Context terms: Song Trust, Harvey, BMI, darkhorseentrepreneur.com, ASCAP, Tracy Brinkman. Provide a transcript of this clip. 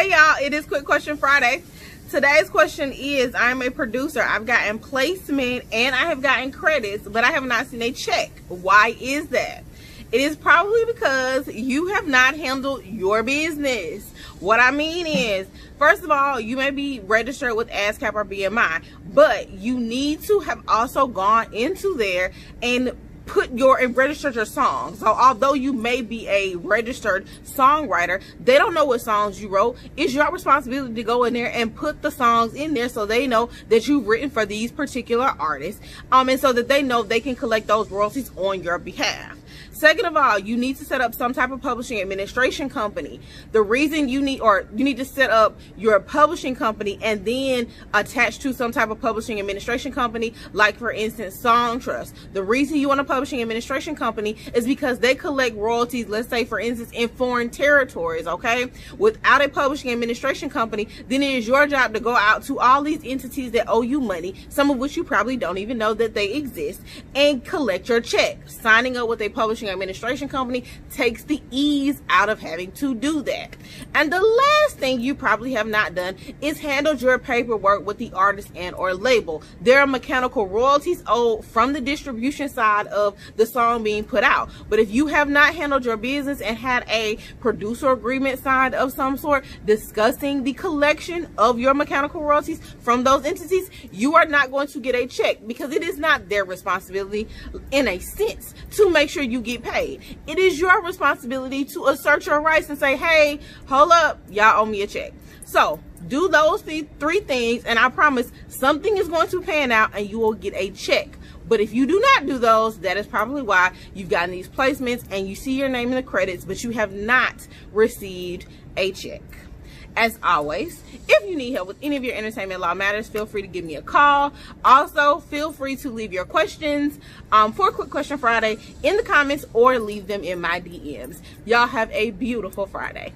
Hey y'all, it is Quick Question Friday. Today's question is, I'm a producer. I've gotten placement and I have gotten credits, but I have not seen a check. Why is that? It is probably because you have not handled your business. What I mean is, first of all, you may be registered with ASCAP or BMI, but you need to have also gone into there and registered your songs. So although you may be a registered songwriter, they don't know what songs you wrote. It's your responsibility to go in there and put the songs in there so they know that you've written for these particular artists, and so that they know they can collect those royalties on your behalf. Second of all, you need to set up some type of publishing administration company. The reason you need to set up your publishing company and then attach to some type of publishing administration company, like for instance, Song Trust. The reason you want a publishing administration company is because they collect royalties, let's say for instance, in foreign territories, okay? Without a publishing administration company, then it is your job to go out to all these entities that owe you money, some of which you probably don't even know that they exist, and collect your check. Signing up with a publishing administration company takes the ease out of having to do that. And the last thing you probably have not done is handled your paperwork with the artist and or label. There are mechanical royalties owed from the distribution side of the song being put out, but if you have not handled your business and had a producer agreement signed of some sort discussing the collection of your mechanical royalties from those entities, you are not going to get a check, because it is not their responsibility in a sense to make sure you get paid. It is your responsibility to assert your rights and say, hey, hold up, y'all owe me a check. So do those three things and I promise something is going to pan out and you will get a check. But if you do not do those, that is probably why you've gotten these placements and you see your name in the credits, but you have not received a check. As always, if you need help with any of your entertainment law matters, feel free to give me a call. Also, feel free to leave your questions for Quick Question Friday in the comments or leave them in my DMs. Y'all have a beautiful Friday.